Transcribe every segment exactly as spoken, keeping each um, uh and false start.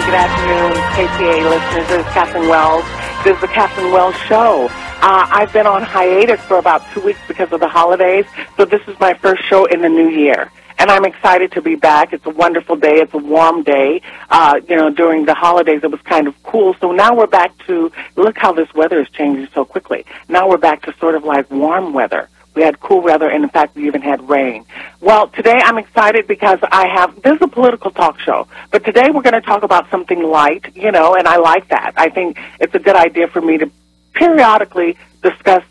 and good afternoon, K P A listeners. This is Kathleen Wells. This is the Kathleen Wells Show. Uh, I've been on hiatus for about two weeks because of the holidays, so this is my first show in the new year. And I'm excited to be back. It's a wonderful day. It's a warm day. Uh, you know, during the holidays, it was kind of cool. So now we're back to, look how this weather is changing so quickly. Now we're back to sort of like warm weather. We had cool weather, and, in fact, we even had rain. Well, today I'm excited because I have, this is a political talk show, but today we're going to talk about something light, you know, and I like that. I think it's a good idea for me to periodically discuss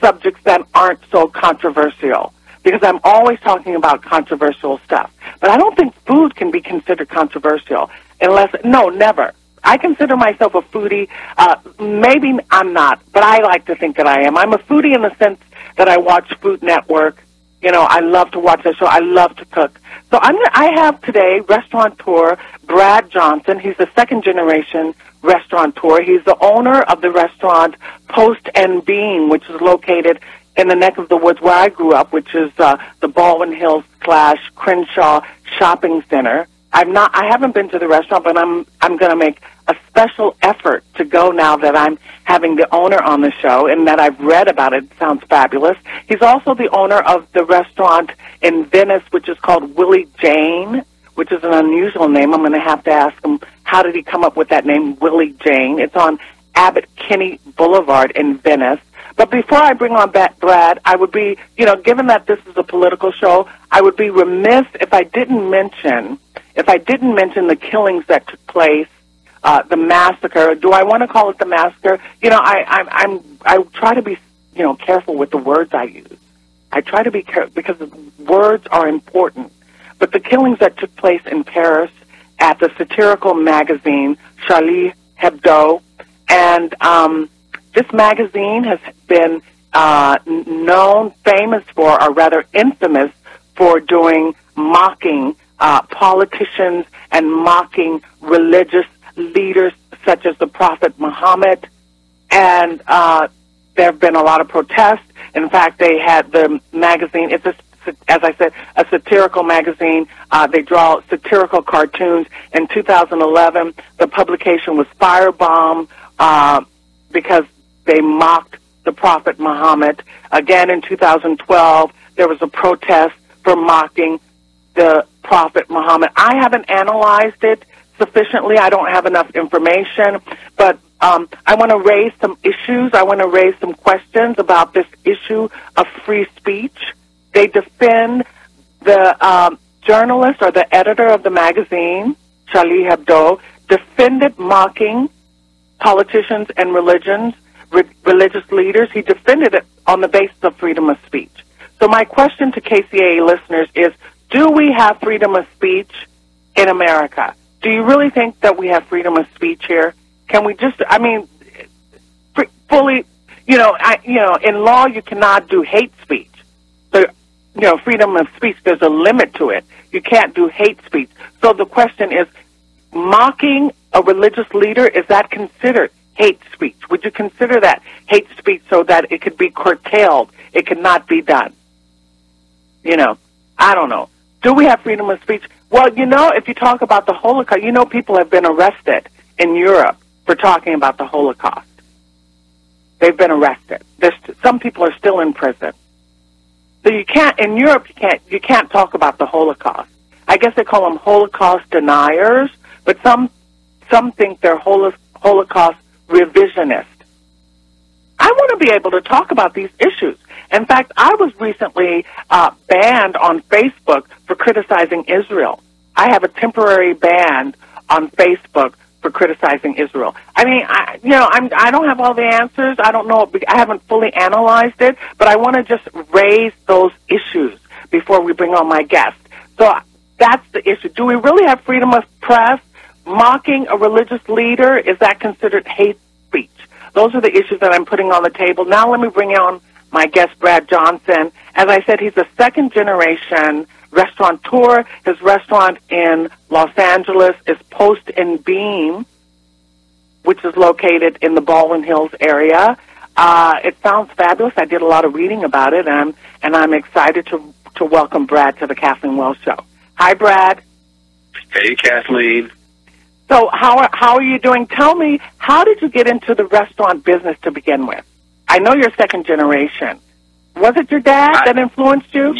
subjects that aren't so controversial, because I'm always talking about controversial stuff. But I don't think food can be considered controversial unless, no, never. I consider myself a foodie. Uh, maybe I'm not, but I like to think that I am. I'm a foodie in the sense that I watch Food Network. You know, I love to watch that show. I love to cook. So I'm, I have today restaurateur Brad Johnson. He's a second-generation restaurateur. He's the owner of the restaurant Post and Beam, which is located in the neck of the woods where I grew up, which is uh, the Baldwin Hills slash Crenshaw Shopping Center. I've not, I haven't been to the restaurant, but I'm, I'm going to make a special effort to go now that I'm having the owner on the show and that I've read about it. It sounds fabulous. He's also the owner of the restaurant in Venice, which is called Willie Jane, which is an unusual name. I'm going to have to ask him, how did he come up with that name, Willie Jane? It's on Abbott Kinney Boulevard in Venice. But before I bring on Brad, I would be, you know, given that this is a political show, I would be remiss if I didn't mention, if I didn't mention the killings that took place, uh, the massacre. Do I want to call it the massacre? You know, I, I, I'm, I try to be, you know, careful with the words I use. I try to be careful because words are important. But the killings that took place in Paris at the satirical magazine Charlie Hebdo, and um, this magazine has been uh, known, famous for, or rather infamous for doing mocking uh, politicians and mocking religious leaders such as the Prophet Muhammad. And uh, there have been a lot of protests. In fact, they had the magazine, it's a, as I said, a satirical magazine. Uh, they draw satirical cartoons. In two thousand eleven, the publication was firebombed uh, because they mocked the Prophet Muhammad. Again, in two thousand twelve, there was a protest for mocking the Prophet Muhammad. I haven't analyzed it sufficiently. I don't have enough information, but um, I want to raise some issues. I want to raise some questions about this issue of free speech. They defend the um, journalist or the editor of the magazine, Charlie Hebdo, defended mocking politicians and religions, re religious leaders. He defended it on the basis of freedom of speech. So my question to K C A A listeners is, do we have freedom of speech in America? Do you really think that we have freedom of speech here? Can we just, I mean, fully, you know, I, you know, in law you cannot do hate speech. So, you know, freedom of speech, there's a limit to it. You can't do hate speech. So the question is, mocking a religious leader, is that considered hate speech? Would you consider that hate speech so that it could be curtailed? It could not be done. You know, I don't know. Do we have freedom of speech? Well, you know, if you talk about the Holocaust, you know people have been arrested in Europe for talking about the Holocaust. They've been arrested. There's, some people are still in prison. So you can't, in Europe, you can't, you can't talk about the Holocaust. I guess they call them Holocaust deniers, but some, some think they're Holocaust revisionist. I want to be able to talk about these issues. In fact, I was recently uh, banned on Facebook for criticizing Israel. I have a temporary ban on Facebook for criticizing Israel. I mean, I, you know, I'm, I don't have all the answers. I don't know. I haven't fully analyzed it, but I want to just raise those issues before we bring on my guest. So that's the issue. Do we really have freedom of press? Mocking a religious leader, is that considered hate speech? Those are the issues that I'm putting on the table. Now let me bring on my guest, Brad Johnson. As I said, he's a second-generation restaurateur. His restaurant in Los Angeles is Post and Beam, which is located in the Baldwin Hills area. Uh, it sounds fabulous. I did a lot of reading about it, and I'm, and I'm excited to, to welcome Brad to the Kathleen Wells Show. Hi, Brad. Hey, Kathleen. So how how are you doing? Tell me, how did you get into the restaurant business to begin with? I know you're second generation. Was it your dad I, that influenced you?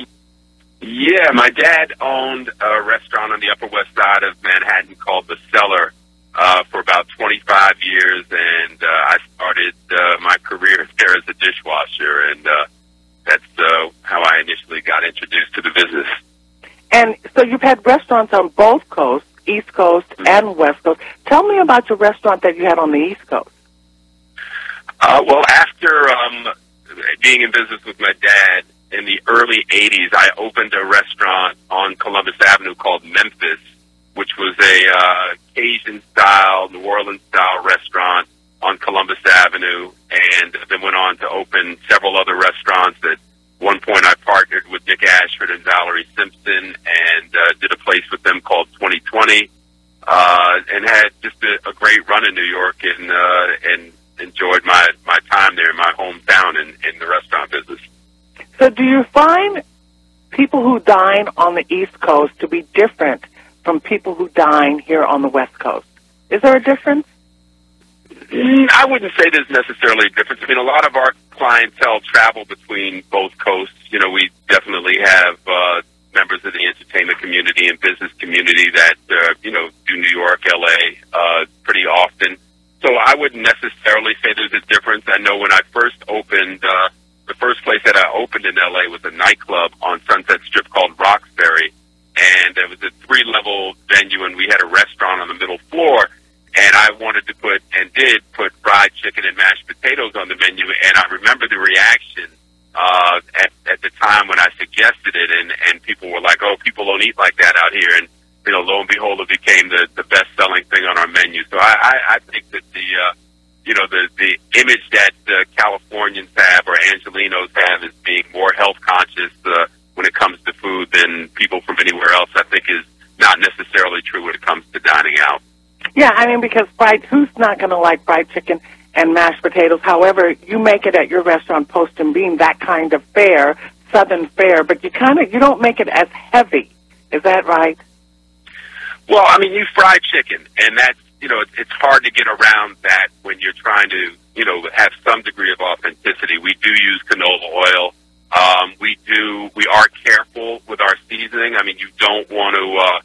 Yeah, my dad owned a restaurant on the Upper West Side of Manhattan called The Cellar uh, for about twenty-five years, and uh, I started uh, my career there as a dishwasher, and uh, that's uh, how I initially got introduced to the business. And so you've had restaurants on both coasts, East Coast and West Coast. Tell me about your restaurant that you had on the East Coast. Uh, well, after um, being in business with my dad in the early eighties, I opened a restaurant on Columbus Avenue called Memphis, which was a uh, Cajun-style, New Orleans-style restaurant on Columbus Avenue, and then went on to open several other restaurants. At one point, I partnered with Dick Ashford and Valerie Simpson and uh, did a place with them called twenty twenty, uh, and had just a, a great run in New York, and uh, and enjoyed my, my time there in my hometown in, in the restaurant business. So do you find people who dine on the East Coast to be different from people who dine here on the West Coast? Is there a difference? I wouldn't say there's necessarily a difference. I mean, a lot of our clientele travel between both coasts. You know, we definitely have uh, members of the entertainment community and business community that, uh, you know, do New York, L A uh, pretty often. So I wouldn't necessarily say there's a difference. I know when I first opened, uh, the first place that I opened in L A was a nightclub on Sunset Strip called Roxbury. And it was a three-level venue, and we had a restaurant on the middle floor. And I wanted to put, and did, put fried chicken and mashed potatoes on the menu. And I remember the reaction uh, at, at the time when I suggested it. And, and people were like, oh, people don't eat like that out here. And, you know, lo and behold, it became the, the best-selling thing on our menu. So I, I, I think that the, uh, you know, the, the image that uh, Californians have or Angelinos have as being more health-conscious uh, when it comes to food than people from anywhere else, I think is not necessarily true when it comes to dining out. Yeah, I mean, because fried, who's not going to like fried chicken and mashed potatoes? However, you make it at your restaurant, Post and Beam, that kind of fare, Southern fare, but you kind of, you don't make it as heavy. Is that right? Well, I mean, you fry chicken, and that's, you know, it's hard to get around that when you're trying to, you know, have some degree of authenticity. We do use canola oil. Um, we do, we are careful with our seasoning. I mean, you don't want to, uh,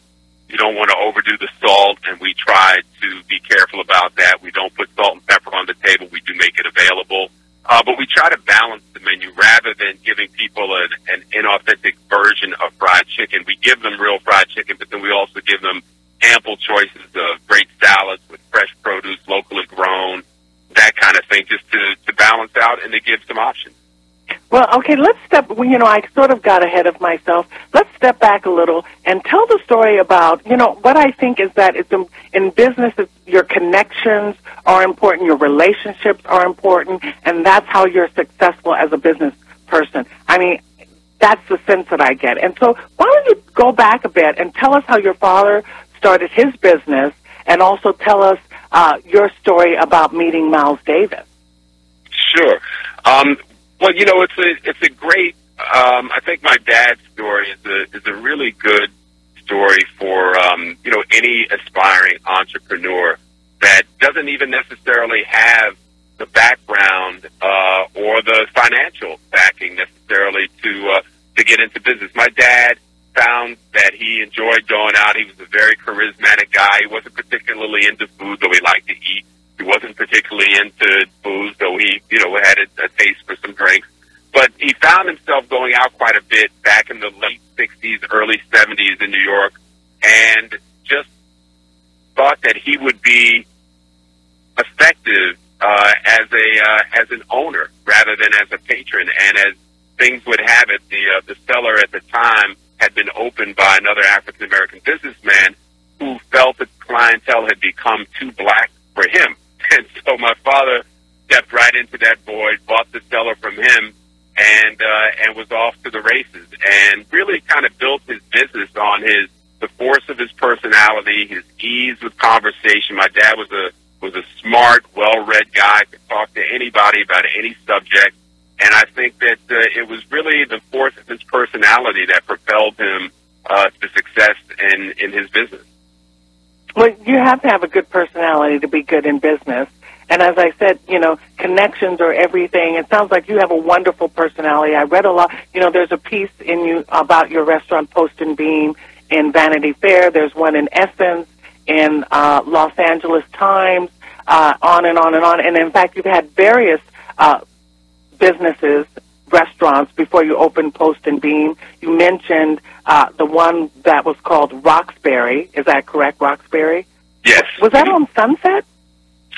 you don't want to overdo the salt, and we try to be careful about that. We don't put salt and pepper on the table. We do make it available. Uh, but we try to balance the menu rather than giving people an, an inauthentic version of fried chicken. We give them real fried chicken, but then we also give them ample choices of great salads with fresh produce, locally grown, that kind of thing, just to, to balance out and to give some options. Well, okay, let's step, you know, I sort of got ahead of myself. Let's step back a little and tell the story about, you know, what I think is that it's in, in business, it's, your connections are important, your relationships are important, and that's how you're successful as a business person. I mean, that's the sense that I get. And so why don't you go back a bit and tell us how your father started his business, and also tell us uh, your story about meeting Miles Davis. Sure. Um Well, you know, it's a it's a great. Um, I think my dad's story is a is a really good story for um, you know, any aspiring entrepreneur that doesn't even necessarily have the background uh, or the financial backing necessarily to uh, to get into business. My dad found that he enjoyed going out. He was a very charismatic guy. He wasn't particularly into food, though he liked to eat. He wasn't particularly into booze, though he, you know, had a, a taste for some drinks. But he found himself going out quite a bit back in the late sixties, early seventies in New York, and just thought that he would be effective uh, as a uh, as an owner rather than as a patron. And as things would have it, the uh, the Cellar at the time had been opened by another African American businessman who felt that clientele had become too black for him. And so my father stepped right into that void, bought the Cellar from him, and uh, and was off to the races, and really kind of built his business on his the force of his personality, his ease with conversation. My dad was a was a smart, well-read guy, could talk to anybody about any subject, and I think that uh, it was really the force of his personality that propelled him uh, to success in in his business. Well, you have to have a good personality to be good in business. And as I said, you know, connections are everything. It sounds like you have a wonderful personality. I read a lot. You know, there's a piece in you about your restaurant, Post and Beam, in Vanity Fair. There's one in Essence, in uh, Los Angeles Times, uh, on and on and on. And, in fact, you've had various uh, businesses, restaurants, before you opened Post and Beam. You mentioned uh, the one that was called Roxbury. Is that correct, Roxbury? Yes. Was that on Sunset?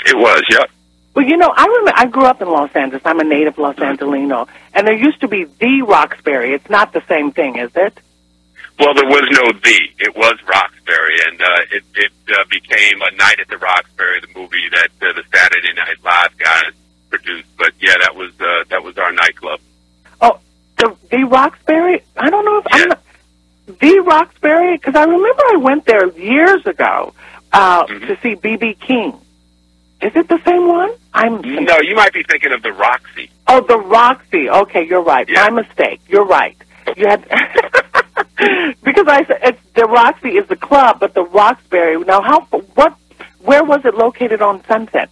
It was, yep. Well, you know, I remember I grew up in Los Angeles. I'm a native Los Angelino, and there used to be the Roxbury. It's not the same thing, is it? Well, there was no the. It was Roxbury, and uh, it, it uh, became A Night at the Roxbury, the movie that uh, the Saturday Night Live guys produced. But yeah, that was uh, that was our nightclub. Oh, the the Roxbury. I don't know if yes. I'm not, the Roxbury, because I remember I went there years ago uh, mm-hmm. to see B B. King. Is it the same one? I'm No, you might be thinking of The Roxy. Oh, The Roxy. Okay, you're right. Yeah. My mistake. You're right. You had because I said it's, The Roxy is the club, but the Roxbury. Now, how? What? Where was it located on Sunset?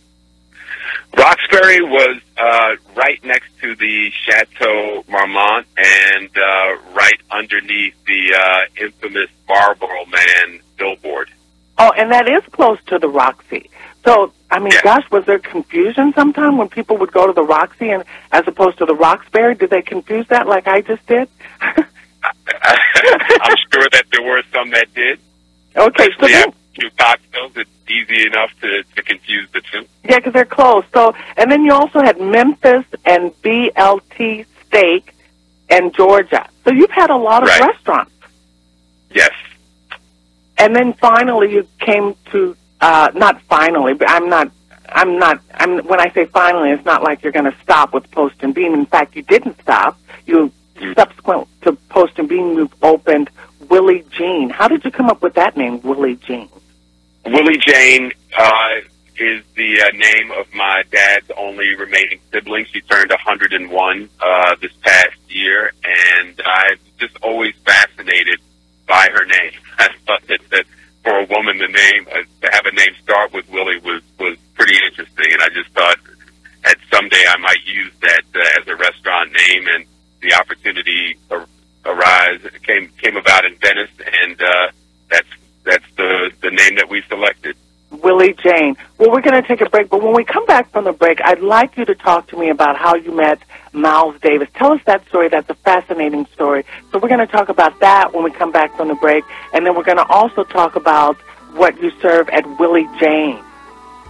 Roxbury was uh, right next to the Chateau Marmont and uh, right underneath the uh, infamous Marlboro Man billboard. Oh, and that is close to The Roxy. So, I mean, yes. gosh, was there confusion sometime when people would go to the Roxy and as opposed to the Roxbury? Did they confuse that like I just did? I, I, I'm sure that there were some that did. Okay. Especially so then, two cocktails, it's easy enough to, to confuse the two. Yeah, because they're close. So, and then you also had Memphis and B L T Steak and Georgia. So you've had a lot of right. restaurants. Yes. And then finally you came to... Uh, not finally, but I'm not, I'm not, I'm, when I say finally, it's not like you're going to stop with Post and Beam. In fact, you didn't stop. You, mm-hmm. subsequent to Post and Beam, you've opened Willie Jane. How did you come up with that name, Willie Jane? Willie Jane, uh, is the uh, name of my dad's only remaining sibling. She turned one hundred and one, uh, this past year, and I've just always fascinated by her name. I thought that, that for a woman, the name, uh, to have a name start with Willie was, was pretty interesting, and I just thought that someday I might use that uh, as a restaurant name, and the opportunity ar arise came came about in Venice, and uh, that's that's the, the name that we selected. Willie Jane. Well, we're going to take a break, but when we come back from the break, I'd like you to talk to me about how you met Miles Davis. Tell us that story. That's a fascinating story. So we're going to talk about that when we come back from the break, and then we're going to also talk about what you serve at Willie Jane,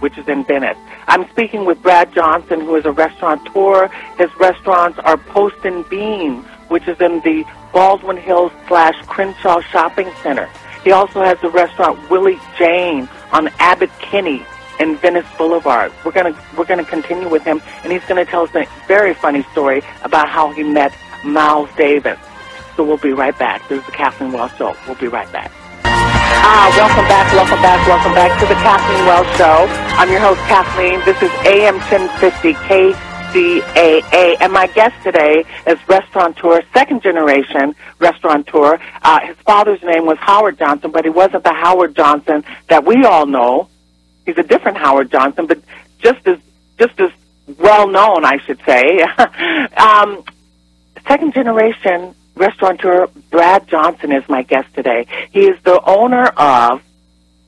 which is in Venice. I'm speaking with Brad Johnson, who is a restaurateur. His restaurants are Post and Beam, which is in the Baldwin Hills slash Crenshaw Shopping Center. He also has the restaurant Willie Jane on Abbott Kinney in Venice Boulevard. We're gonna we're gonna continue with him, and he's gonna tell us a very funny story about how he met Miles Davis. So we'll be right back. This is the Kathleen Wells Show. We'll be right back. Ah, welcome back, welcome back, welcome back to the Kathleen Wells Show. I'm your host Kathleen. This is A M ten fifty K C A A, and my guest today is restaurateur, second generation restaurateur. Uh, his father's name was Howard Johnson, but he wasn't the Howard Johnson that we all know. He's a different Howard Johnson, but just as just as well known, I should say. um, second generation restaurateur Brad Johnson is my guest today. He is the owner of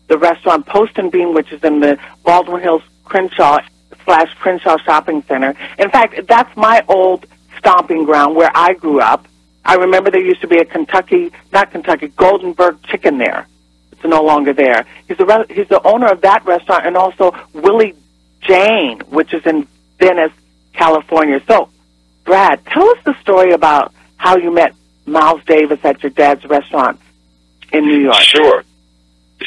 the restaurant Post and Beam, which is in the Baldwin Hills Crenshaw slash Crenshaw Shopping Center. In fact, that's my old stomping ground where I grew up. I remember there used to be a Kentucky, not Kentucky, Goldenberg chicken there. It's no longer there. He's the, he's the owner of that restaurant and also Willie Jane, which is in Venice, California. So, Brad, tell us the story about how you met Miles Davis at your dad's restaurant in New York. Sure.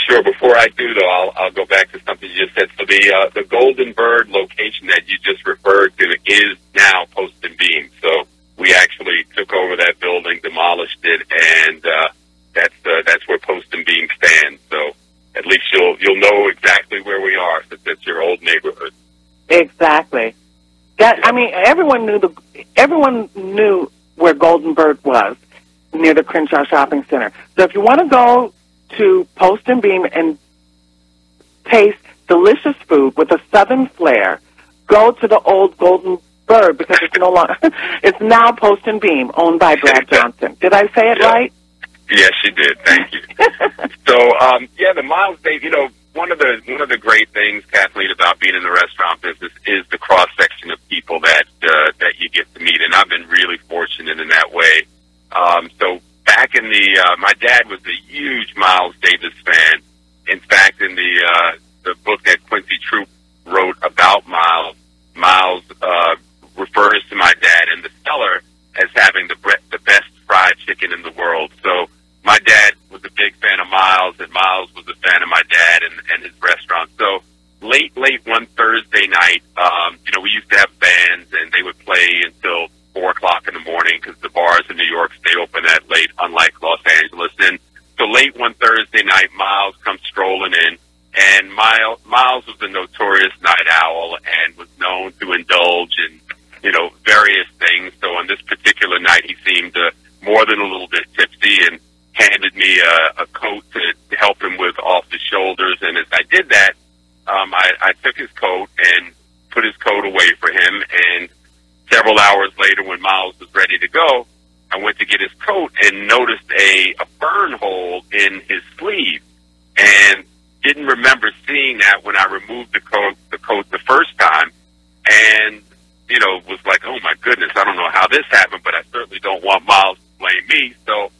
Sure. Before I do, though, I'll, I'll go back to something you just said. So the uh, the Golden Bird location that you just referred to is now Post and Beam. So we actually took over that building, demolished it, and uh, that's uh, that's where Post and Beam stands. So at least you'll you'll know exactly where we are, since it's your old neighborhood. Exactly. That yeah. I mean, everyone knew the everyone knew where Golden Bird was near the Crenshaw Shopping Center. So if you want to go to Post and Beam and taste delicious food with a Southern flair, go to the old Golden Bird because it's no longer. It's now Post and Beam, owned by Brad Johnson. Did I say it yeah. right? Yes, you did. Thank you. So, um, yeah, the Miles Davis. You know, one of the one of the great things, Kathleen, about being in the restaurant business is the cross section of people that uh, that you get to meet, and I've been really fortunate in that way. Um, so back in the, uh, my dad was a huge Miles Davis fan. In fact, in the uh, the book that Quincy Troop wrote about Miles, Miles uh, refers to my dad in The Cellar as having the, the best fried chicken in the world. So my dad was a big fan of Miles, and Miles was a fan of my dad and, and his restaurant. So late, late one Thursday night, um, you know, we used to have bands, and they would play until four o'clock in the morning because the bars in New York stay open that late, unlike Los Angeles. And so late one Thursday night, Miles comes strolling in. And Miles, Miles was a notorious night owl and was known to indulge in, you know, various things. So on this particular night, he seemed uh, more than a little bit tipsy and handed me a, a coat to help him with off his shoulders. And as I did that, um, I, I took his coat and put his coat away for him. And several hours later, when Miles was ready to go, I went to get his coat and noticed a, a burn hole in his sleeve. And didn't remember seeing that when I removed the coat, the coat the first time, and, you know, was like, oh my goodness, I don't know how this happened, but I certainly don't want Miles to blame me. So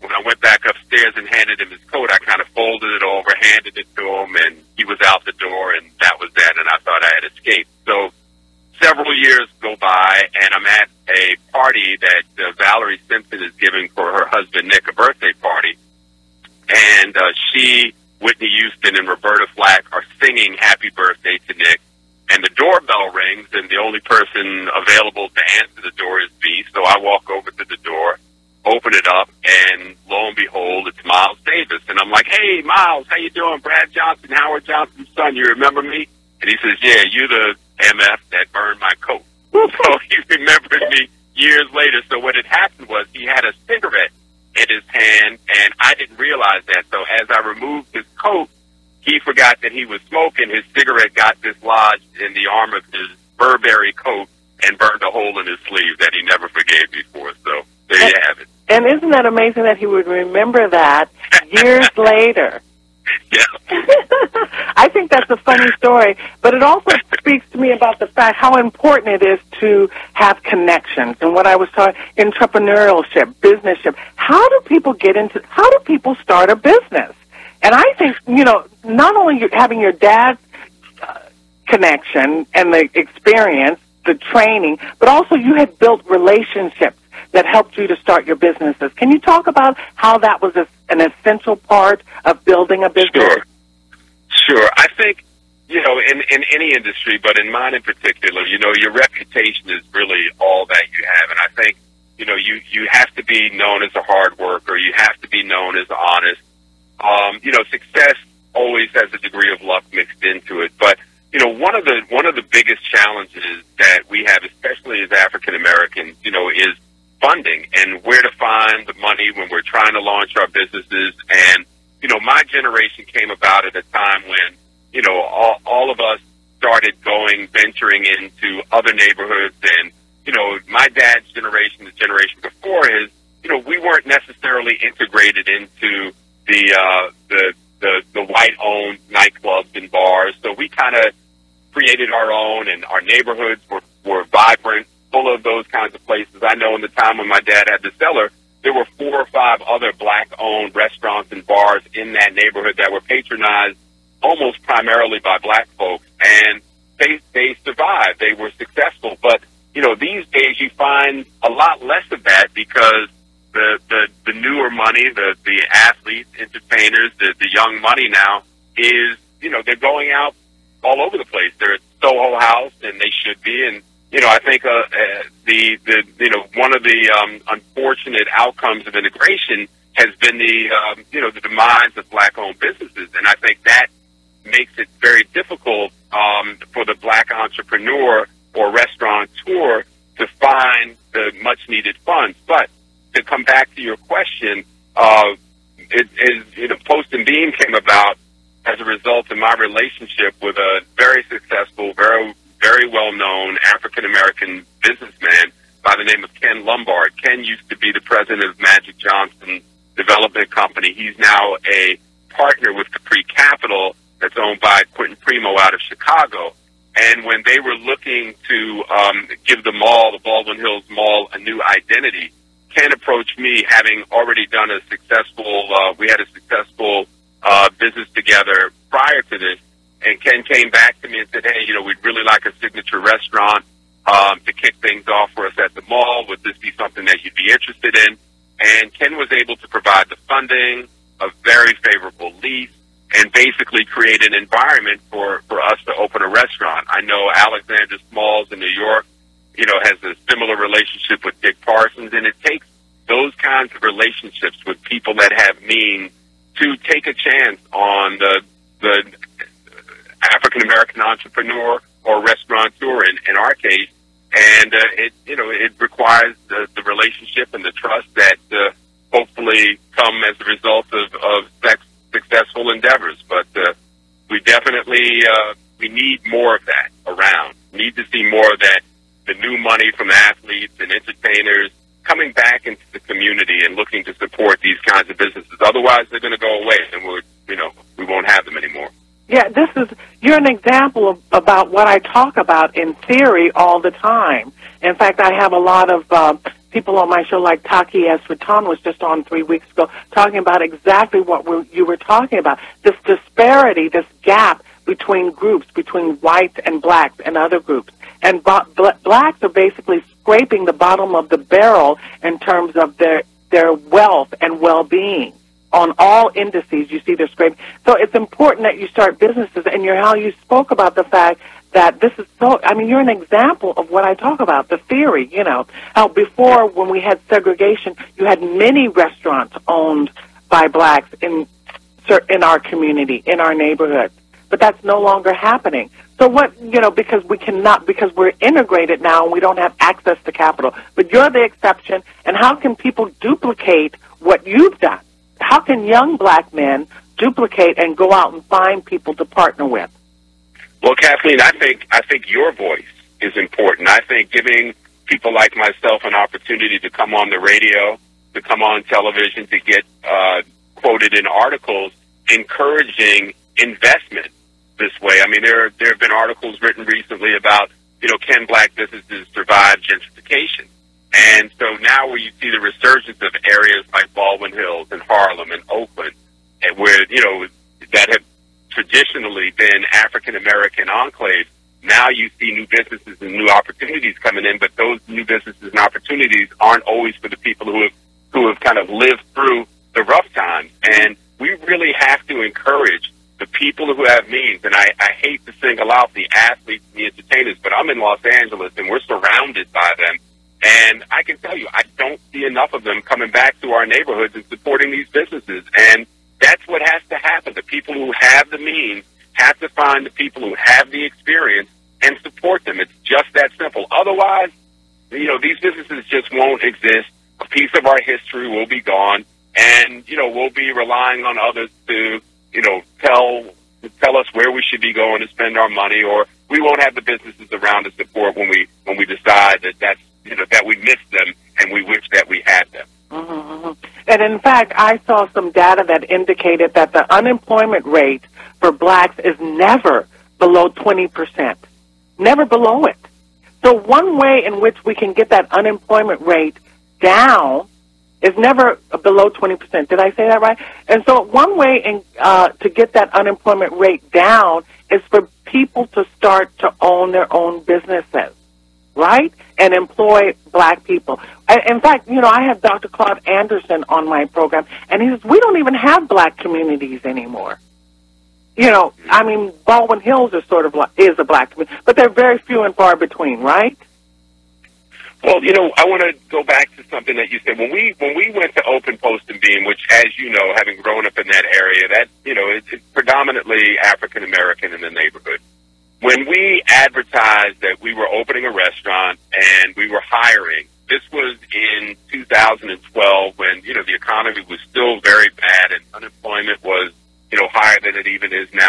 when I went back upstairs and handed him his coat, I kind of folded it over, handed it to him, and he was out the door, and that was that, and I thought I had escaped. So several years go by, and I'm at a party that uh, Valerie Simpson is giving for her husband Nick, a birthday party, and uh, she... Whitney Houston and Roberta Flack are singing Happy Birthday to Nick, and the doorbell rings, and the only person available to answer the door is me, so I walk over to the door, open it up, and lo and behold, it's Miles Davis, and I'm like, hey, Miles, how you doing? Brad Johnson, Howard Johnson's son, you remember me? And he says, yeah, you the M F that burned my coat. So he remembered me years later, so what had happened was he had a cigarette in his hand, and I didn't realize that. So as I removed his coat, he forgot that he was smoking. His cigarette got dislodged in the arm of his Burberry coat and burned a hole in his sleeve that he never forgave me for. So there and, you have it. And isn't that amazing that he would remember that years later? Yeah. I think that's a funny story, but it also speaks to me about the fact how important it is to have connections and what I was talking, entrepreneurship, businessship. How do people get into, how do people start a business? And I think, you know, not only having your dad's uh, connection and the experience, the training, but also you had built relationships that helped you to start your businesses. Can you talk about how that was a, an essential part of building a business? Sure. Sure. I think, you know, in, in any industry, but in mine in particular, you know, your reputation is really all that you have. And I think, you know, you, you have to be known as a hard worker. You have to be known as honest. Um, you know, success always has a degree of luck mixed into it. But, you know, one of the, one of the biggest challenges that we have, especially as African Americans, you know, is funding and where to find the money when we're trying to launch our businesses. And, you know, my generation came about at a time when, you know, all, all of us started going, venturing into other neighborhoods. And, you know, my dad's generation, the generation before his, you know, we weren't necessarily integrated into the, uh, the, the, the white-owned nightclubs and bars. So we kind of created our own, and our neighborhoods were, were vibrant, full of those kinds of places. I know in the time when my dad had The Cellar, there were four or five other black-owned restaurants and bars in that neighborhood that were patronized almost primarily by black folks, and they, they survived. They were successful. But, you know, these days you find a lot less of that because the, the, the newer money, the, the athletes, entertainers, the, the young money now is, you know, they're going out all over the place. They're at Soho House, and they should be, and you know, I think uh, uh, the the you know one of the um, unfortunate outcomes of integration has been the um, you know the demise of black-owned businesses, and I think that makes it very difficult um, for the black entrepreneur or restaurateur to find the much-needed funds. But to come back to your question, uh, it, it, you know, Post and Beam came about as a result of my relationship with a very successful, very, very well-known African-American businessman by the name of Ken Lombard. Ken used to be the president of Magic Johnson Development Company. He's now a partner with Capri Capital that's owned by Quentin Primo out of Chicago. And when they were looking to um, give the mall, the Baldwin Hills Mall, a new identity, Ken approached me, having already done a successful, uh, we had a successful uh, business together prior to this. And Ken came back to me and said, hey, you know, we'd really like a signature restaurant um, to kick things off for us at the mall. Would this be something that you'd be interested in? And Ken was able to provide the funding, a very favorable lease, and basically create an environment for, for us to open a restaurant. I know Alexander Smalls in New York, you know, has a similar relationship with Dick Parsons, and it takes those kinds of relationships with people that have means to take a chance on the, the African-American entrepreneur or restaurateur in, in our case. And uh, it, you know, it requires the, the relationship and the trust that uh, hopefully come as a result of, of sex successful endeavors, but uh, we definitely uh, we need more of that around. We need to see more of that, the new money from athletes and entertainers coming back into the community and looking to support these kinds of businesses. Otherwise, they're going to go away, and we're you know we won't have them anymore. Yeah, this is you're an example of, about what I talk about in theory all the time. In fact, I have a lot of. Uh, People on my show, like Taki S. Raton was just on three weeks ago, talking about exactly what we're, you were talking about, this disparity, this gap between groups, between whites and blacks and other groups. And bo- bl- blacks are basically scraping the bottom of the barrel in terms of their, their wealth and well-being. On all indices, you see they're scraping. So it's important that you start businesses, and you're, how you spoke about the fact that this is so, I mean, you're an example of what I talk about, the theory, you know. How before, when we had segregation, you had many restaurants owned by blacks in in our community, in our neighborhood. But that's no longer happening. So what, you know, because we cannot, because we're integrated now and we don't have access to capital. But you're the exception, and how can people duplicate what you've done? How can young black men duplicate and go out and find people to partner with? Well, Kathleen, I think I think your voice is important. I think giving people like myself an opportunity to come on the radio, to come on television, to get uh, quoted in articles, encouraging investment this way. I mean, there there have been articles written recently about, you know, can black businesses survive gentrification? And so now where you see the resurgence of areas like Baldwin Hills and Harlem and Oakland, and where, you know, that have traditionally been African-American enclaves, now you see new businesses and new opportunities coming in, but those new businesses and opportunities aren't always for the people who have, who have kind of lived through the rough times. And we really have to encourage the people who have means. And I, I hate to single out the athletes and the entertainers, but I'm in Los Angeles and we're surrounded by them. And I can tell you, I don't see enough of them coming back to our neighborhoods and supporting these businesses. And that's what has to happen. The people who have the means have to find the people who have the experience and support them. It's just that simple. Otherwise, you know, these businesses just won't exist. A piece of our history will be gone. And, you know, we'll be relying on others to, you know, tell tell us where we should be going to spend our money, or we won't have the businesses around to support when we when we decide that that's, you know, that we missed them and we wish that we had them. Mm-hmm. And in fact, I saw some data that indicated that the unemployment rate for blacks is never below twenty percent, never below it. So one way in which we can get that unemployment rate down is never below twenty percent. Did I say that right? And so one way in, uh, to get that unemployment rate down is for people to start to own their own businesses. Right? And employ black people. In fact, you know, I have Doctor Claude Anderson on my program, and he says, we don't even have black communities anymore. You know, I mean, Baldwin Hills is sort of like, is a black community, but they're very few and far between, right? Well, you know, I want to go back to something that you said. When we when we went to open Post and Beam, which, as you know, having grown up in that area, that, you know, it's, it's predominantly African-American in the neighborhood. When we advertised that we were opening a restaurant and we were hiring, this was in two thousand twelve when, you know, the economy was still very bad and unemployment was, you know, higher than it even is now.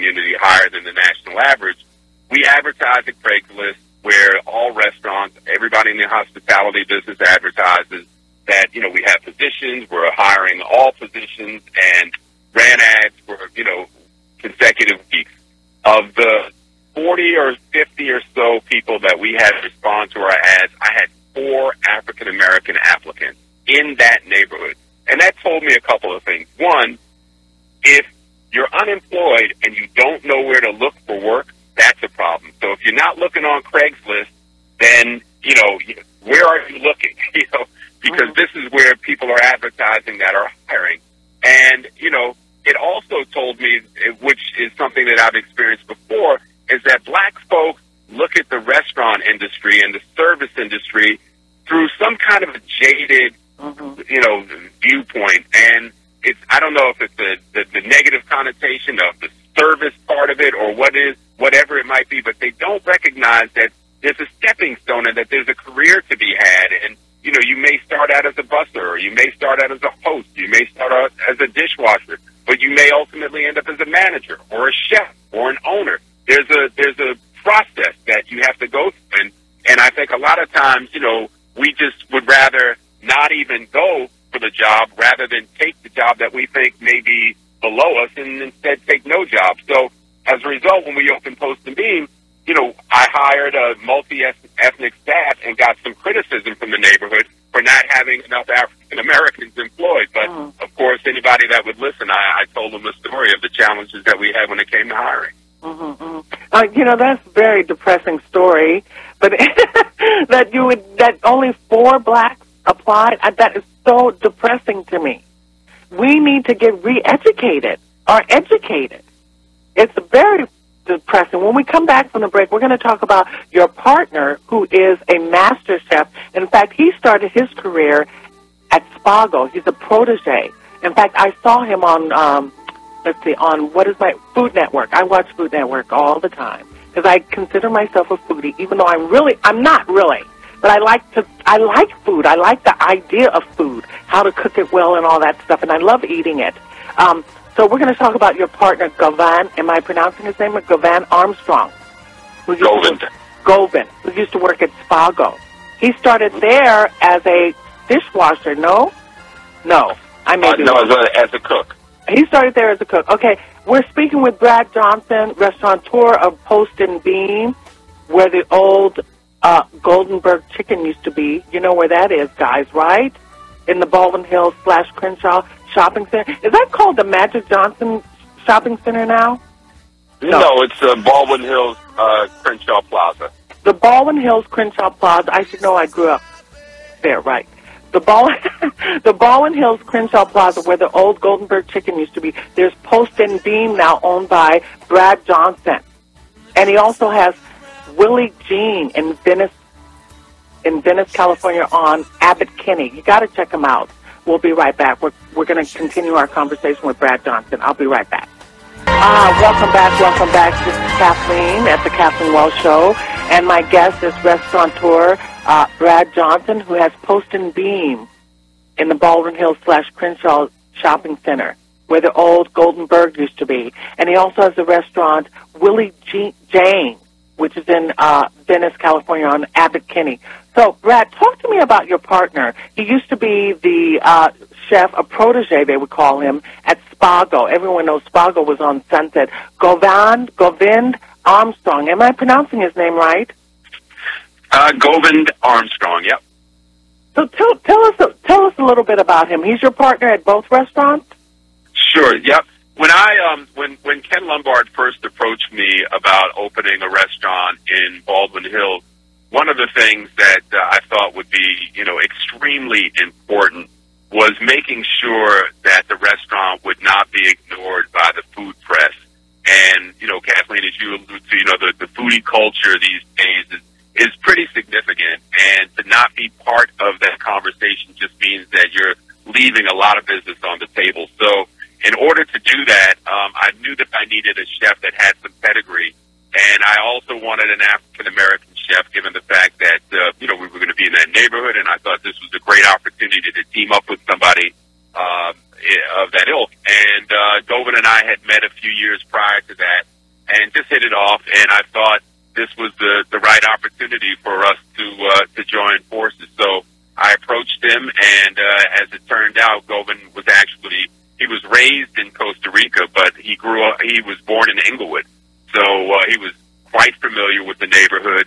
community higher than the national average. We advertise at Craigslist, where all restaurants, everybody in the hospitality business advertises that, you know, we have positions, we're hiring all positions, and ran ads for, you know, consecutive weeks. Of the forty or fifty or so people that we had respond to our ads, I had four African-American applicants in that neighborhood. And that told me a couple of things. One, if you're unemployed and you don't know where to look for work, that's a problem. So if you're not looking on Craigslist, then, you know, where are you looking? You know, because mm-hmm. this is where people are advertising that are hiring. And, you know, it also told me, which is something that I've experienced before, is that black folks look at the restaurant industry and the service industry through some kind of a jaded, mm-hmm. you know, viewpoint. And it's, I don't know if it's the, the, the negative connotation of the service part of it or what is, whatever it might be, but they don't recognize that there's a stepping stone and that there's a career to be had. And, you know, you may start out as a busser, or you may start out as a host, you may start out as a dishwasher, but you may ultimately end up as a manager or a chef or an owner. There's a, there's a process that you have to go through. And, and I think a lot of times, you know, we just would rather not even go for the job rather than take the job that we think may be below us and instead take no job. So as a result, when we opened Post and Beam, you know, I hired a multi-ethnic staff and got some criticism from the neighborhood for not having enough African Americans employed. But, oh. of course, anybody that would listen, I, I told them the story of the challenges that we had when it came to hiring. Mm-hmm, mm-hmm. Uh, you know, that's a very depressing story, but that you would, that only four blacks applied, that is so depressing to me. We need to get re-educated or educated. It's very depressing. When we come back from the break, we're going to talk about your partner, who is a master chef. In fact, he started his career at Spago. He's a protege. In fact, I saw him on, um, let's see, on what is my Food Network. I watch Food Network all the time because I consider myself a foodie, even though I'm really, I'm not really. But I like to, I like food. I like the idea of food, how to cook it well and all that stuff, and I love eating it. Um, So we're going to talk about your partner, Govind. Am I pronouncing his name? Govind Armstrong. Who used Govind. To, Govind, who used to work at Spago. He started there as a dishwasher, no? No. I may uh, be No, as a, as a cook. He started there as a cook. Okay, we're speaking with Brad Johnson, restaurateur of Post and Beam, where the old uh, Goldenberg chicken used to be. You know where that is, guys, right? In the Baldwin Hills slash Crenshaw Shopping Center. Is that called the Magic Johnson Shopping Center now? No, no it's the uh, Baldwin Hills uh, Crenshaw Plaza. The Baldwin Hills Crenshaw Plaza. I should know, I grew up there, right. The Baldwin, the Baldwin Hills Crenshaw Plaza, where the old Goldenberg chicken used to be. There's Post and Beam, now owned by Brad Johnson. And he also has Willie Jane in Venice, in Venice, California, on Abbott Kinney. You got to check him out. We'll be right back. We're, we're going to continue our conversation with Brad Johnson. I'll be right back. Ah, welcome back, welcome back. This is Kathleen at the Kathleen Wells Show. And my guest is restaurateur uh, Brad Johnson, who has Post and Beam in the Baldwin Hills slash Crenshaw Shopping Center, where the old Goldenberg used to be. And he also has the restaurant Willie Jane, which is in uh, Venice, California, on Abbott Kinney. So, Brad, talk to me about your partner. He used to be the uh, chef, a protege, they would call him, at Spago. Everyone knows Spago was on Sunset. Govind, Govind Armstrong. Am I pronouncing his name right? Uh, Govind Armstrong, yep. So tell, tell, us, tell us a little bit about him. He's your partner at both restaurants? Sure, yep. When I um when when Ken Lombard first approached me about opening a restaurant in Baldwin Hills, one of the things that uh, I thought would be, you know, extremely important was making sure that the restaurant would not be ignored by the food press. And, you know, Kathleen, as you allude to, you know, the, the foodie culture these days is, is pretty significant, and to not be part of that conversation just means that you're leaving a lot of business on the table. So in order to do that, um, I knew that I needed a chef that had some pedigree, and I also wanted an African-American chef, given the fact that, uh, you know, we were going to be in that neighborhood, and I thought this was a great opportunity to team up with somebody uh, of that ilk. And uh, Govind and I had met a few years prior to that, hit it off, and I thought this was the, the right opportunity for us to uh, to join forces. So I approached him, and uh, as it turned out, Govind was actually, he was raised in Costa Rica, but he grew up, he was born in Inglewood. So uh, he was quite familiar with the neighborhood.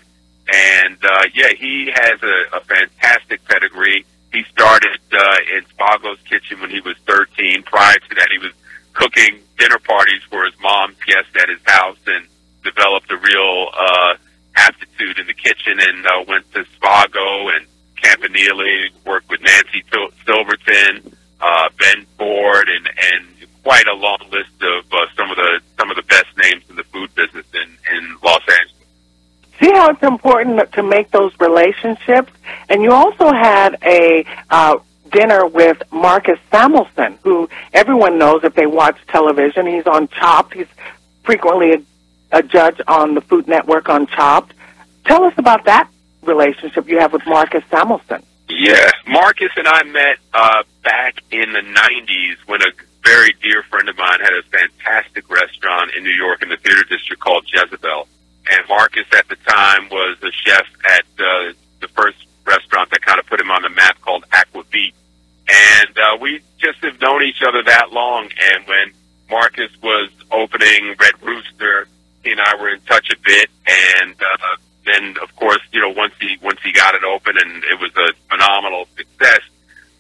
And, uh, yeah, he has a, a fantastic pedigree. He started uh, in Spago's kitchen when he was thirteen. Prior to that, he was cooking dinner parties for his mom's guests at his house and developed a real uh, aptitude in the kitchen, and uh, went to Spago and Campanile, worked with Nancy Sil- Silverton, uh, Ben Ford, and, and quite a long list of uh, some of the some of the best names in the food business in, in Los Angeles. See how it's important to make those relationships? And you also had a uh, dinner with Marcus Samuelson, who everyone knows if they watch television. He's on Chopped. He's frequently a, a judge on the Food Network on Chopped. Tell us about that relationship you have with Marcus Samuelson. Yeah, Marcus and I met uh, back in the nineties when a very dear friend of mine had a fantastic restaurant in New York in the theater district called Jezebel. And Marcus at the time was a chef at uh, the first restaurant that kind of put him on the map called Aqua Beat. And uh, we just have known each other that long. And when Marcus was opening Red Rooster, he and I were in touch a bit. And uh, then, of course, you know, once he once he got it open and it was a phenomenal success,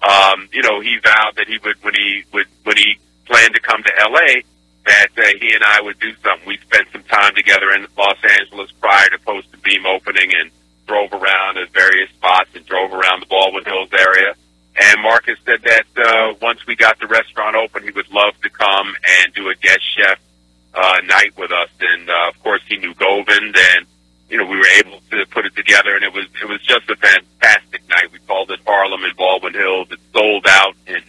um, you know, he vowed that he would, when he would, when he planned to come to L A, that uh, he and I would do something. We spent some time together in Los Angeles prior to Post and Beam opening and drove around at various spots and drove around the Baldwin Hills area. And Marcus said that uh, once we got the restaurant open, he would love to come and do a guest chef uh, night with us. And, uh, of course, he knew Govind, and, you know, we were able to put it together, and it was it was just a fantastic night. We called it Harlem in Baldwin Hills. It sold out in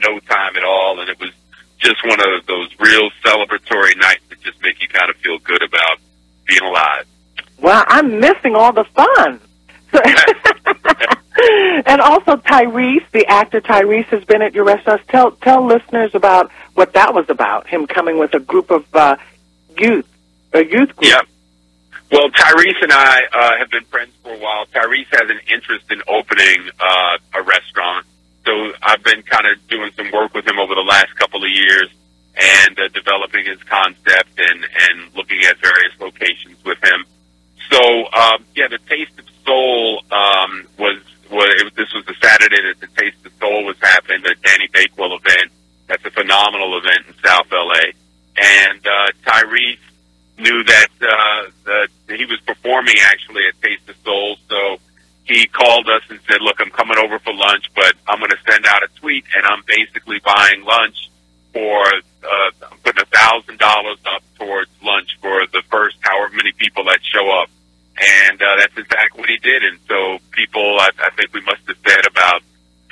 no time at all, and it was just one of those real celebratory nights that just make you kind of feel good about being alive. Well, I'm missing all the fun. So and also Tyrese, the actor Tyrese, has been at your restaurants. Tell tell listeners about what that was about, him coming with a group of uh, youth, a youth group. Yeah. Well, Tyrese and I uh, have been friends for a while. Tyrese has an interest in opening uh, a restaurant. So I've been kind of doing some work with him over the last couple of years and uh, developing his concept and, and looking at various locations with him. So, um, yeah, the Taste of Soul um, was, was it, this was the Saturday that the Taste of Soul was happening, the Danny Bakewell event. That's a phenomenal event in South L A. And uh, Tyrese knew that, uh, that he was performing, actually, at Taste of Soul, so he called us and said, look, I'm coming over for lunch, but I'm going to send out a tweet, and I'm basically buying lunch for, uh, I'm putting one thousand dollars up towards lunch for the first however many people that show up. And uh, that's exactly what he did. And so people, I, I think we must have fed about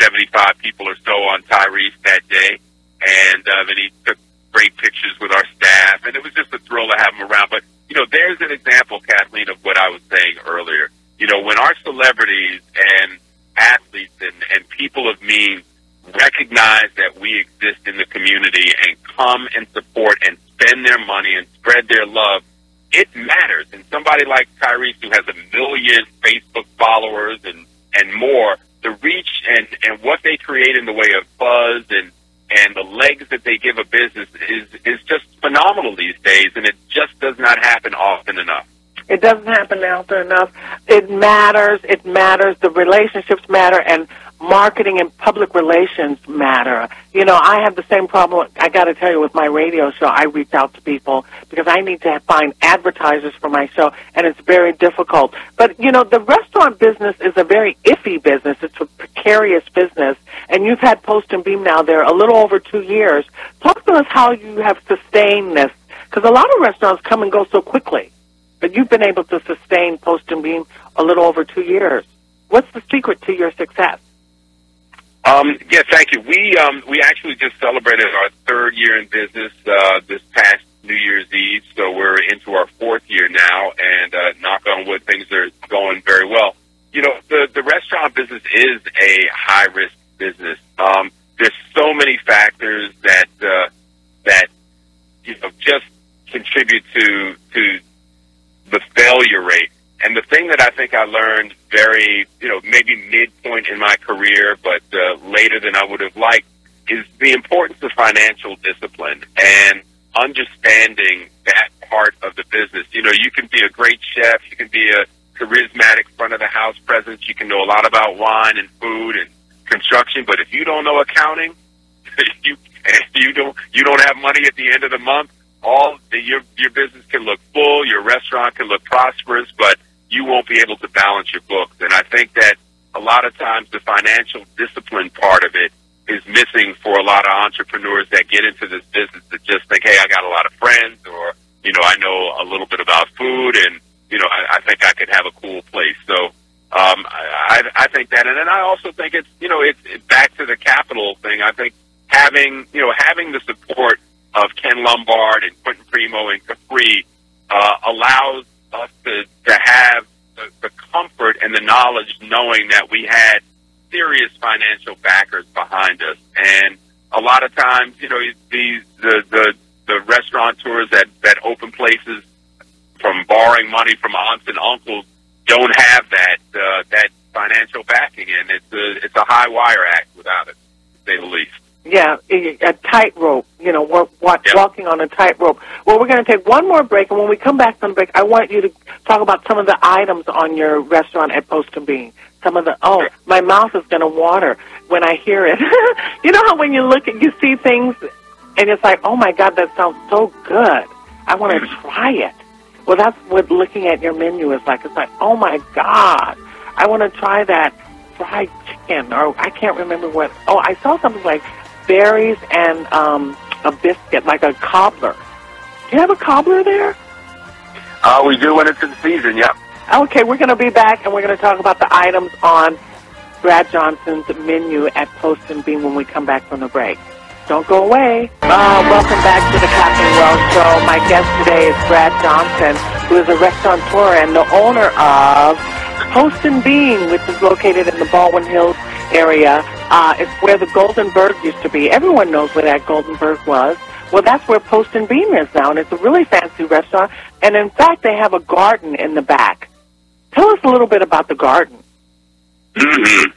seventy-five people or so on Tyrese that day. And uh, then he took great pictures with our staff, and it was just a thrill to have him around. But, you know, there's an example, Kathleen, of what I was saying earlier. You know, when our celebrities and athletes and, and people of means recognize that we exist in the community and come and support and spend their money and spread their love, it matters. And somebody like Tyrese, who has a million Facebook followers and, and more, the reach and, and what they create in the way of buzz and, and the legs that they give a business is, is just phenomenal these days, and it just does not happen often enough. It doesn't happen often enough. It matters. It matters. The relationships matter, and marketing and public relations matter. You know, I have the same problem. I got to tell you, with my radio show, I reach out to people because I need to find advertisers for my show, and it's very difficult. But, you know, the restaurant business is a very iffy business. It's a precarious business, and you've had Post and Beam now there a little over two years. Talk to us how you have sustained this, because a lot of restaurants come and go so quickly. But you've been able to sustain Post and Beam a little over two years. What's the secret to your success? Um, yeah, thank you. We um, we actually just celebrated our third year in business uh, this past New Year's Eve, so we're into our fourth year now, and uh, knock on wood, things are going very well. You know, the, the restaurant business is a high-risk business. Um, there's so many factors that, uh, that you know, just contribute to to that I think I learned very, you know, maybe midpoint in my career, but uh, later than I would have liked, is the importance of financial discipline and understanding that part of the business. You know, you can be a great chef, you can be a charismatic front-of-the-house presence, you can know a lot about wine and food and construction, but if you don't know accounting, you you don't you don't have money at the end of the month, all the, your your business can look full, your restaurant can look prosperous, but you won't be able to balance your books. And I think that a lot of times the financial discipline part of it is missing for a lot of entrepreneurs that get into this business that just think, hey, I got a lot of friends, or, you know, I know a little bit about food, and, you know, I, I think I could have a cool place. So Um, I, I think that, and then I also think it's, you know, it's it, back to the capital thing. I think having, you know, having the support of Ken Lombard and Quentin Primo and Capri, uh, allows us to, to have the, the comfort and the knowledge knowing that we had serious financial backers behind us. And a lot of times, you know, these, the, the, the restaurateurs that, that open places from borrowing money from aunts and uncles don't have that uh, that financial backing, and it's a it's a high wire act without it, to say the least. Yeah, a tightrope. You know, we're walk, yep. walking on a tightrope. Well, we're going to take one more break, and when we come back from break, I want you to talk about some of the items on your restaurant at Post and Beam. Some of the oh, sure. My mouth is going to water when I hear it. You know how when you look and you see things, and it's like, oh my God, that sounds so good. I want to try it. Well, that's what looking at your menu is like. It's like, oh, my God, I want to try that fried chicken, or I can't remember what. Oh, I saw something like berries and um, a biscuit, like a cobbler. Do you have a cobbler there? Uh, we do when it's in season, yeah. Okay, we're going to be back, and we're going to talk about the items on Brad Johnson's menu at Post and Beam when we come back from the break. Don't go away. Uh, welcome back to the Kathleen Wells Show. My guest today is Brad Johnson, who is a restaurateur and the owner of Post and Beam, which is located in the Baldwin Hills area. Uh, it's where the Goldenberg used to be. Everyone knows where that Goldenberg was. Well, that's where Post and Beam is now, and it's a really fancy restaurant. And, in fact, they have a garden in the back. Tell us a little bit about the garden. Mm-hmm.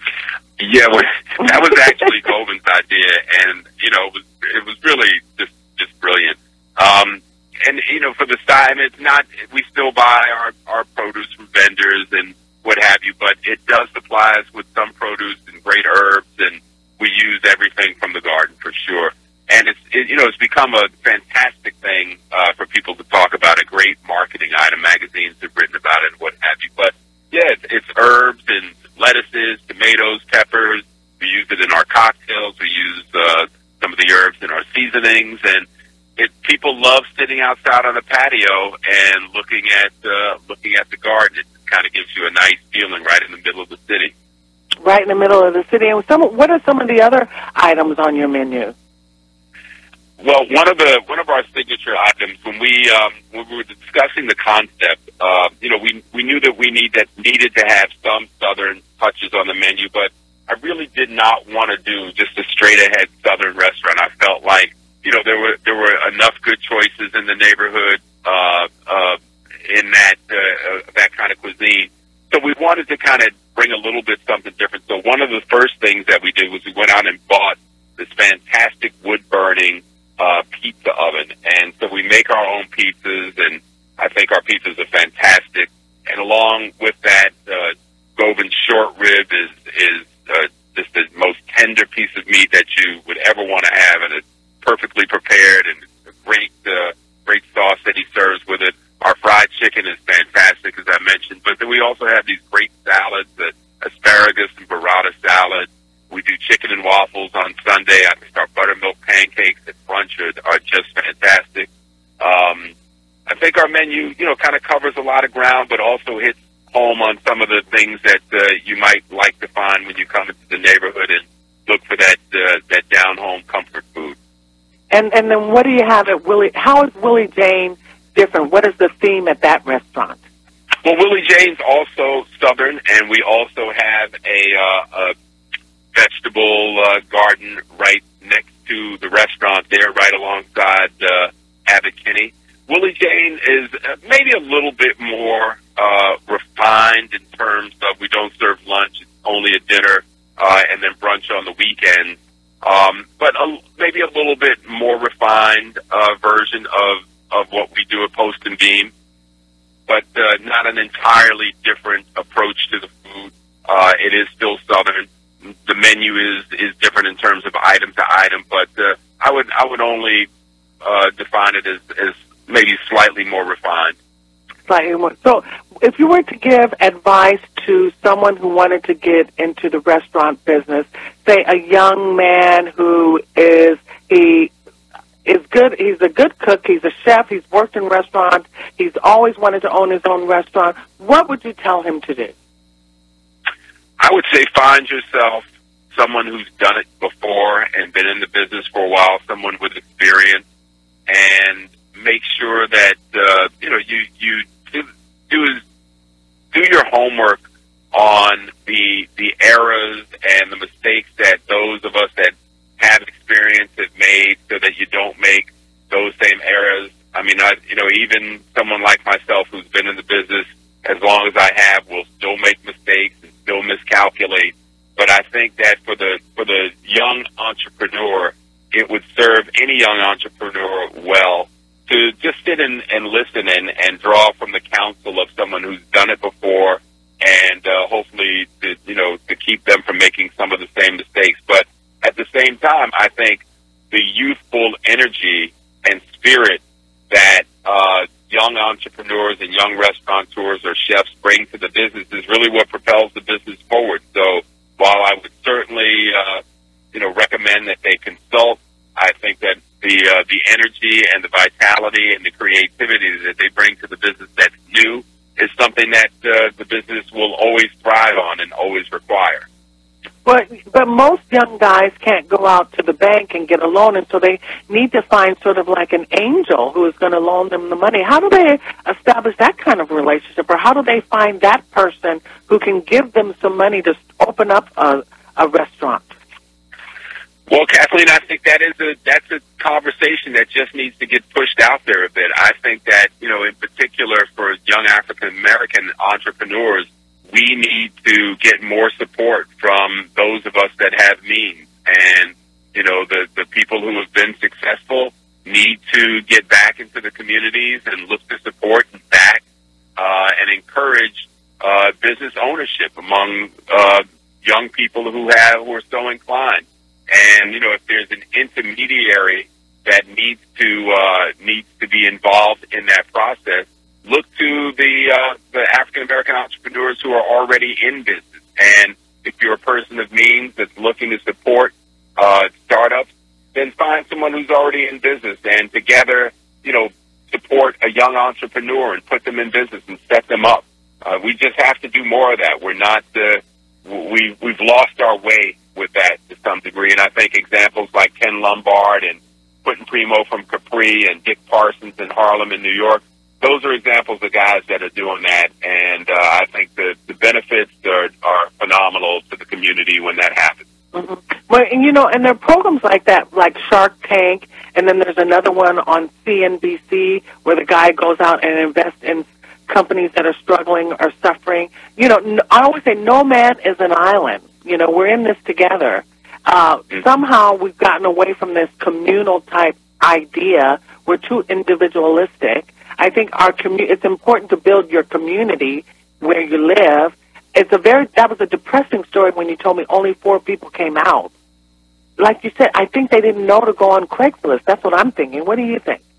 Yeah, well, that was actually Govind's idea, and you know, it was it was really just just brilliant. Um, and you know, for the side, it's not we still buy our our produce from vendors and what have you, but it does supply us with some produce and great herbs, and we use everything from the garden for sure. And it's it, you know, it's become a fantastic thing uh, for people to talk about. A great marketing item, magazines have written about it, and what have you. But yeah, it's, it's herbs and lettuces, tomatoes, peppers. We use it in our cocktails. We use uh, some of the herbs in our seasonings, and it, people love sitting outside on the patio and looking at uh, looking at the garden. It kind of gives you a nice feeling right in the middle of the city. Right in the middle of the city. And some, what are some of the other items on your menu? Well, one of the one of our signature items when we um, when we were discussing the concept, uh, you know, we we knew that we need that needed to have some Southern touches on the menu, but I really did not want to do just a straight ahead Southern restaurant. I felt like you know there were there were enough good choices in the neighborhood uh, uh, in that uh, that kind of cuisine, so we wanted to kind of bring a little bit something different. So one of the first things that we did was we went out and bought this fantastic wood burning uh pizza oven, and so we make our own pizzas, and I think our pizzas are fantastic. And along with that, uh Govind's short rib is is uh, just the most tender piece of meat that you would ever want to have, and it's perfectly prepared, and it's a great uh, great sauce that he serves with it. Our fried chicken is fantastic, as I mentioned, but then we also have these great salads, the asparagus and burrata salad. We do chicken and waffles on Sunday. I think our buttermilk pancakes at brunch are, are just fantastic. Um, I think our menu, you know, kind of covers a lot of ground, but also hits home on some of the things that uh, you might like to find when you come into the neighborhood and look for that uh, that down home comfort food. And and then what do you have at Willie? How is Willie Jane different? What is the theme at that restaurant? Well, Willie Jane's also Southern, and we also have a. Uh, a vegetable uh, garden right next to the restaurant there, right alongside uh, Abbott Kinney. Willie Jane is maybe a little bit more uh, refined We don't serve lunch. It's only a dinner uh, and then brunch on the weekend. Um, but a, maybe a little bit more refined uh, version of, of what we do at Post and Beam, but uh, not an entirely different approach to the food. Uh, it is still Southern. The menu is, is different in terms of item to item, but uh, I would I would only uh, define it as, as maybe slightly more refined. Slightly more. So if you were to give advice to someone who wanted to get into the restaurant business, say a young man who is he is good, he's a good cook, he's a chef, he's worked in restaurants, he's always wanted to own his own restaurant, what would you tell him to do? I would say find yourself someone who's done it before and been in the business for a while, someone with experience, and make sure that uh, you know you you do do, do your homework on the the errors and the mistakes that those of us that have experience have made, so that you don't make those same errors. I mean, I, you know, even someone like myself who's been in the business as long as I have will still make mistakes and still miscalculate. But I think that for the for the young entrepreneur, it would serve any young entrepreneur well to just sit and, and listen and, and draw from the counsel of someone who's done it before, and uh, hopefully to, you know, to keep them from making some of the same mistakes. But at the same time, I think the youthful energy and spirit that uh, young entrepreneurs and young restaurateurs or chefs bring to the business is really what propels the business forward. So while I would certainly uh, you know, recommend that they consult, I think that the uh, the energy and the vitality and the creativity that they bring to the business that's new is something that uh, the business will always thrive on and always require. But but most young guys can't go out to the bank and get a loan, and so they need to find sort of like an angel who is going to loan them the money. How do they establish that kind of relationship, or how do they find that person who can give them some money to open up a, a restaurant? Well, Kathleen, I think that is a that's a conversation that just needs to get pushed out there a bit. I think that, you know, in particular for young African American entrepreneurs, we need to get more support from those of us that have means. And, you know, the, the people who have been successful need to get back into the communities and look to support and back uh, and encourage uh, business ownership among uh, young people who have who are so inclined. And, you know, if there's an intermediary that needs to uh, needs to be involved in that process, look to the uh, the African American entrepreneurs who are already in business. And if you're a person of means that's looking to support uh, startups, then find someone who's already in business, and together, you know, support a young entrepreneur and put them in business and set them up. Uh, we just have to do more of that. We're not uh, we we've lost our way with that to some degree, and I think examples like Ken Lombard and Quentin Primo from Capri and Dick Parsons in Harlem in New York, those are examples of guys that are doing that, and uh, I think the, the benefits are, are phenomenal to the community when that happens. Mm-hmm. Well, and, you know, and there are programs like that, like Shark Tank, and then there's another one on C N B C where the guy goes out and invests in companies that are struggling or suffering. You know, I always say no man is an island. You know, we're in this together. Uh, somehow we've gotten away from this communal-type idea. We're too individualistic. I think our commu- it's important to build your community where you live. It's a very that was a depressing story when you told me only four people came out. Like you said, I think they didn't know to go on Craigslist. That's what I'm thinking. What do you think?